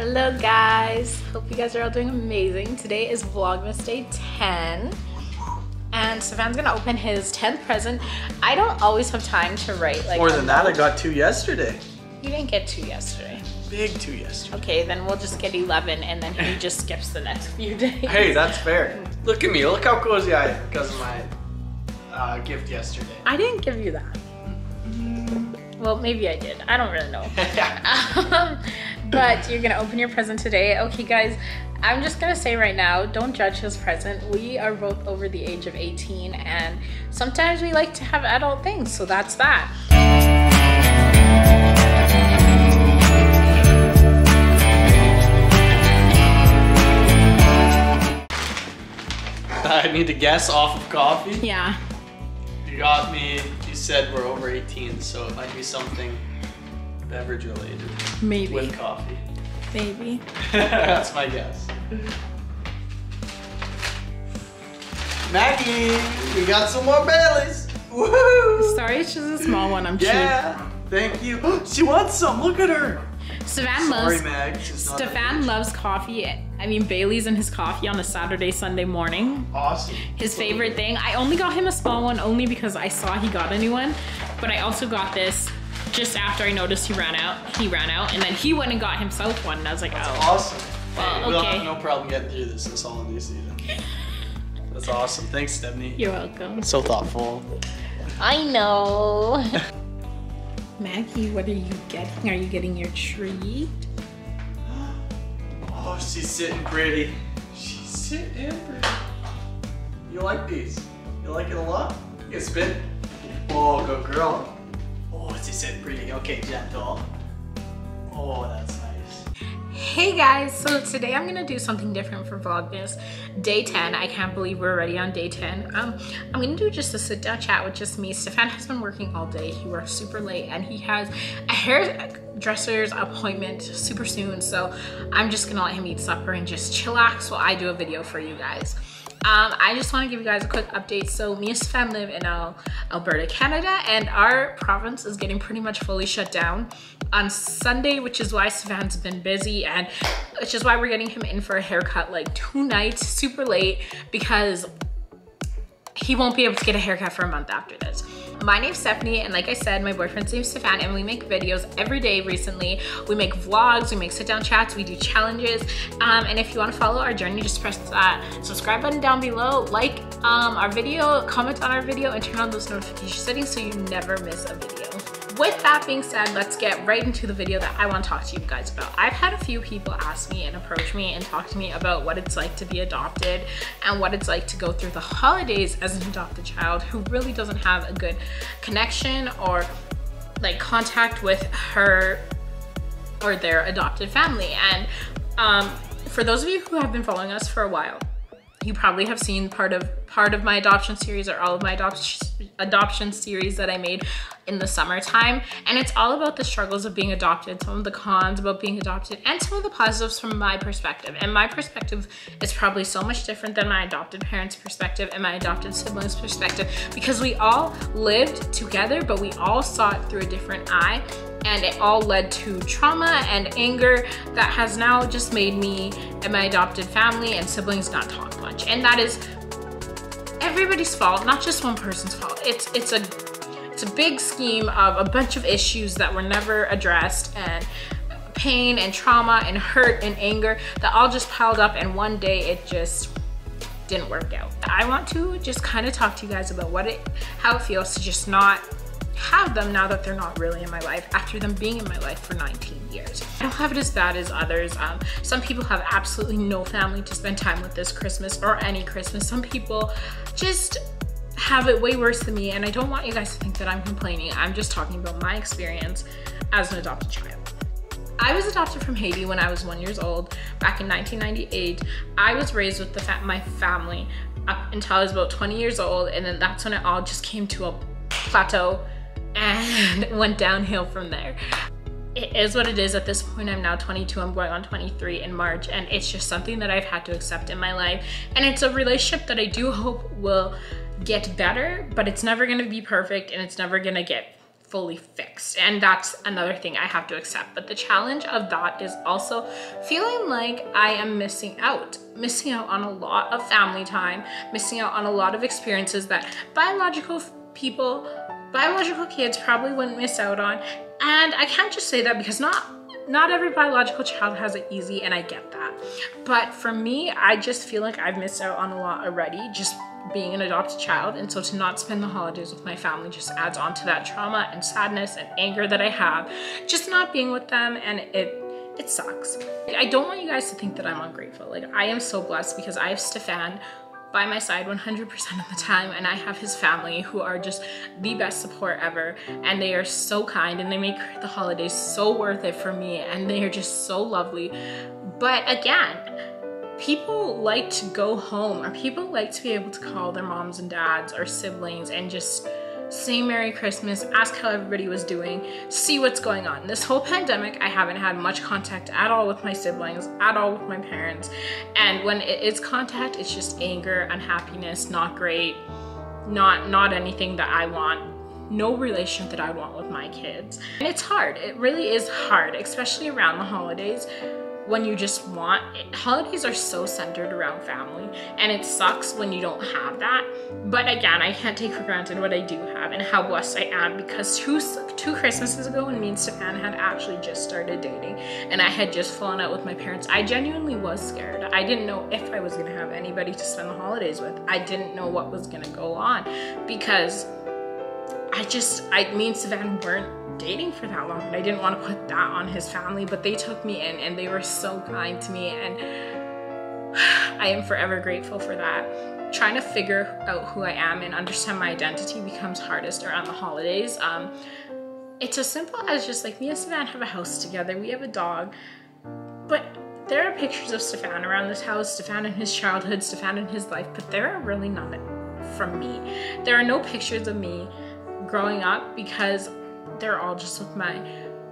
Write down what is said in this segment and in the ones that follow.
Hello guys, hope you guys are all doing amazing. Today is Vlogmas day 10 and Stephane's gonna open his 10th present. I don't always have time to write like more than that. I got 2 yesterday. You didn't get 2 yesterday. Big 2 yesterday. Okay, then we'll just get 11 and then he just skips the next few days. Hey, that's fair. Look at me, look how cozy I am because of my gift yesterday. I didn't give you that. Well, maybe I did. I don't really know. But you're gonna open your present today. Okay guys, I'm just gonna say right now, don't judge his present. We are both over the age of 18 and sometimes we like to have adult things, so that's that. I need to guess off of coffee? Yeah. You got me, you said we're over 18, so it might be something beverage related. Maybe. With coffee. Maybe. That's my guess. Maggie, we got some more Baileys. Woohoo! Sorry, it's just a small one, I'm cheap. Yeah, thank you. She wants some, look at her. Stephane loves coffee. I mean Baileys and his coffee on a Saturday, Sunday morning. Awesome. His favorite thing. I only got him a small one only because I saw he got a new one, but I also got this just after I noticed he ran out, and then he went and got himself one, and I was like, that's awesome. Well, we'll have no problem getting through this holiday season. That's awesome. Thanks, Stephanie. You're welcome. So thoughtful. I know. Maggie, what are you getting? Are you getting your treat? Oh, she's sitting pretty. She's sitting pretty. You like these? You like it a lot? You can spin? Oh, good girl. Oh, she's sitting pretty. Okay, gentle. Oh, that's nice. Hey guys, so today I'm gonna do something different for Vlogmas. Day 10, I can't believe we're already on day 10. I'm gonna do just a sit down chat with just me. Stephane has been working all day. He works super late and he has a hairdresser's appointment super soon. So I'm just gonna let him eat supper and just chillax while I do a video for you guys. I just want to give you guys a quick update. So me and Swen live in Alberta, Canada, and our province is getting pretty much fully shut down on Sunday, which is why Stefan's been busy and which is why we're getting him in for a haircut like 2 nights super late because he won't be able to get a haircut for a month after this. My name's Stephanie, and like I said, my boyfriend's name's Stephane, and we make videos every day recently. We make vlogs, we make sit-down chats, we do challenges, and if you want to follow our journey, just press that subscribe button down below, like our video, comment on our video, and turn on those notification settings so you never miss a video. With that being said, let's get right into the video that I want to talk to you guys about. I've had a few people ask me and approach me and talk to me about what it's like to be adopted and what it's like to go through the holidays as an adopted child who really doesn't have a good connection or like contact with her or their adopted family. And for those of you who have been following us for a while, you probably have seen part of my adoption series or all of my adoption series that I made in the summertime, and it's all about the struggles of being adopted, some of the cons about being adopted, and some of the positives from my perspective. And my perspective is probably so much different than my adopted parents' perspective and my adopted siblings' perspective because we all lived together, but we all saw it through a different eye, and it all led to trauma and anger that has now just made me and my adopted family and siblings not talk much. And that is everybody's fault, not just one person's fault. It's a big scheme of a bunch of issues that were never addressed, and pain and trauma and hurt and anger that all just piled up, and one day it just didn't work out. I want to just kind of talk to you guys about how it feels to just not have them now that they're not really in my life after them being in my life for 19 years. I don't have it as bad as others. Some people have absolutely no family to spend time with this Christmas or any Christmas. Some people just have it way worse than me, and I don't want you guys to think that I'm complaining. I'm just talking about my experience as an adopted child. I was adopted from Haiti when I was 1 year old back in 1998. I was raised with my family up until I was about 20 years old, and then that's when it all just came to a plateau and went downhill from there. It is what it is at this point. I'm now 22, I'm going on 23 in March, and it's just something that I've had to accept in my life. And it's a relationship that I do hope will get better, but it's never gonna be perfect and it's never gonna get fully fixed, and that's another thing I have to accept. But the challenge of that is also feeling like I am missing out on a lot of family time, missing out on a lot of experiences that biological kids probably wouldn't miss out on. And I can't just say that because not every biological child has it easy, and I get that. But for me, I just feel like I've missed out on a lot already, just being an adopted child. And so to not spend the holidays with my family just adds on to that trauma and sadness and anger that I have, just not being with them, and it sucks. I don't want you guys to think that I'm ungrateful. Like, I am so blessed because I have Stephane by my side 100% of the time, and I have his family who are just the best support ever, and they are so kind, and they make the holidays so worth it for me, and they are just so lovely. But again, people like to go home, or people like to be able to call their moms and dads or siblings and just say Merry Christmas, ask how everybody was doing, see what's going on. This whole pandemic, I haven't had much contact at all with my siblings, at all with my parents. And when it is contact, it's just anger, unhappiness, not great, not anything that I want. No relation that I want with my kids. And it's hard. It really is hard, especially around the holidays. When you just want it. Holidays are so centered around family, and it sucks when you don't have that. But again, I can't take for granted what I do have and how blessed I am, because two Christmases ago, when me and Stephane had actually just started dating and I had just fallen out with my parents, I genuinely was scared. I didn't know if I was gonna have anybody to spend the holidays with. I didn't know what was gonna go on, because me and Stephane weren't dating for that long, and I didn't want to put that on his family. But they took me in, and they were so kind to me, and I am forever grateful for that. Trying to figure out who I am and understand my identity becomes hardest around the holidays. It's as simple as just like, me and Stephane have a house together, we have a dog, but there are pictures of Stephane around this house, Stephane in his childhood, Stephane in his life, but there are really none from me. There are no pictures of me growing up, because they're all just with my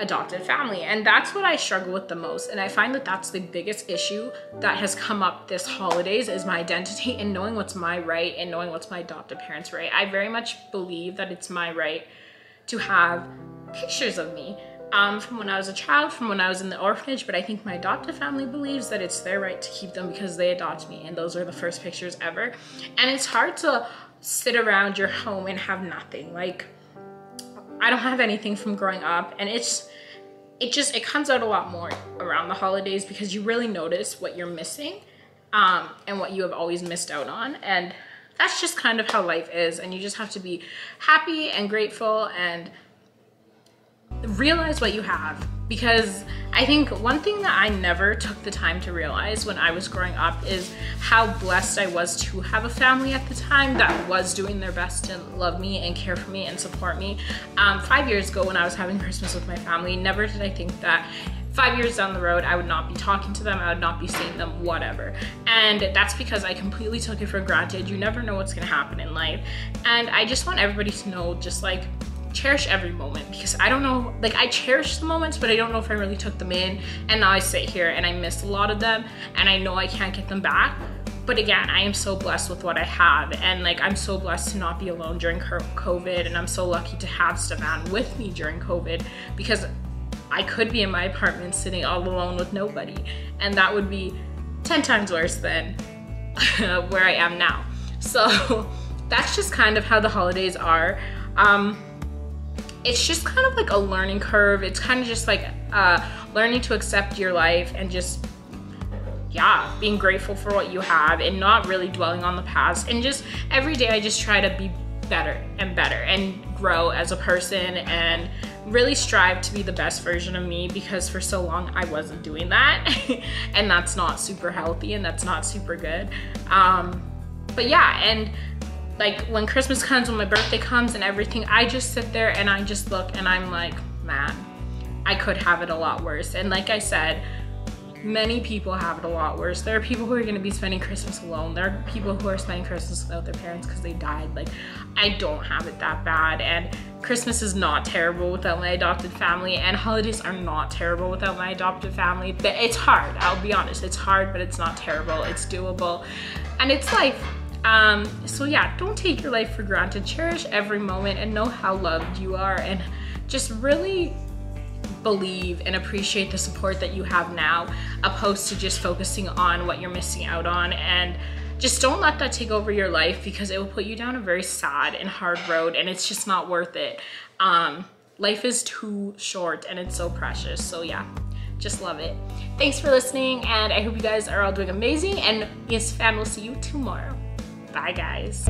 adopted family. And that's what I struggle with the most, and I find that that's the biggest issue that has come up this holidays, is my identity and knowing what's my right and knowing what's my adopted parents' right. I very much believe that it's my right to have pictures of me from when I was a child, from when I was in the orphanage, but I think my adoptive family believes that it's their right to keep them because they adopt me, and those are the first pictures ever. And it's hard to sit around your home and have nothing. Like, I don't have anything from growing up, and it comes out a lot more around the holidays, because you really notice what you're missing and what you have always missed out on. And that's just kind of how life is, and you just have to be happy and grateful and realize what you have. Because I think one thing that I never took the time to realize when I was growing up is how blessed I was to have a family at the time that was doing their best to love me and care for me and support me. 5 years ago, when I was having Christmas with my family, never did I think that 5 years down the road I would not be talking to them, I would not be seeing them, whatever. And that's because I completely took it for granted. You never know what's gonna happen in life. And I just want everybody to know, just like, cherish every moment, because I don't know, like, I cherish the moments, but I don't know if I really took them in. And now I sit here and I miss a lot of them, and I know I can't get them back. But again, I am so blessed with what I have, and like, I'm so blessed to not be alone during COVID, and I'm so lucky to have Stephane with me during COVID, because I could be in my apartment sitting all alone with nobody, and that would be 10 times worse than where I am now. So that's just kind of how the holidays are. It's just kind of like a learning curve. It's kind of just like learning to accept your life, and just, yeah, being grateful for what you have and not really dwelling on the past. And just every day I just try to be better and better and grow as a person and really strive to be the best version of me, because for so long I wasn't doing that and that's not super healthy and that's not super good. But yeah, and like, when Christmas comes, when my birthday comes and everything, I just sit there and I just look and I'm like, man, I could have it a lot worse. And like I said, many people have it a lot worse. There are people who are gonna be spending Christmas alone. There are people who are spending Christmas without their parents because they died. Like, I don't have it that bad. And Christmas is not terrible without my adopted family, and holidays are not terrible without my adopted family. It's hard, I'll be honest. It's hard, but it's not terrible. It's doable, and it's life. So yeah, don't take your life for granted. Cherish every moment and know how loved you are and just really believe and appreciate the support that you have now, opposed to just focusing on what you're missing out on. And just don't let that take over your life, because it will put you down a very sad and hard road, and it's just not worth it. Life is too short and it's so precious. So yeah, just love it. Thanks for listening, and I hope you guys are all doing amazing, and Stephane will see you tomorrow. Bye guys.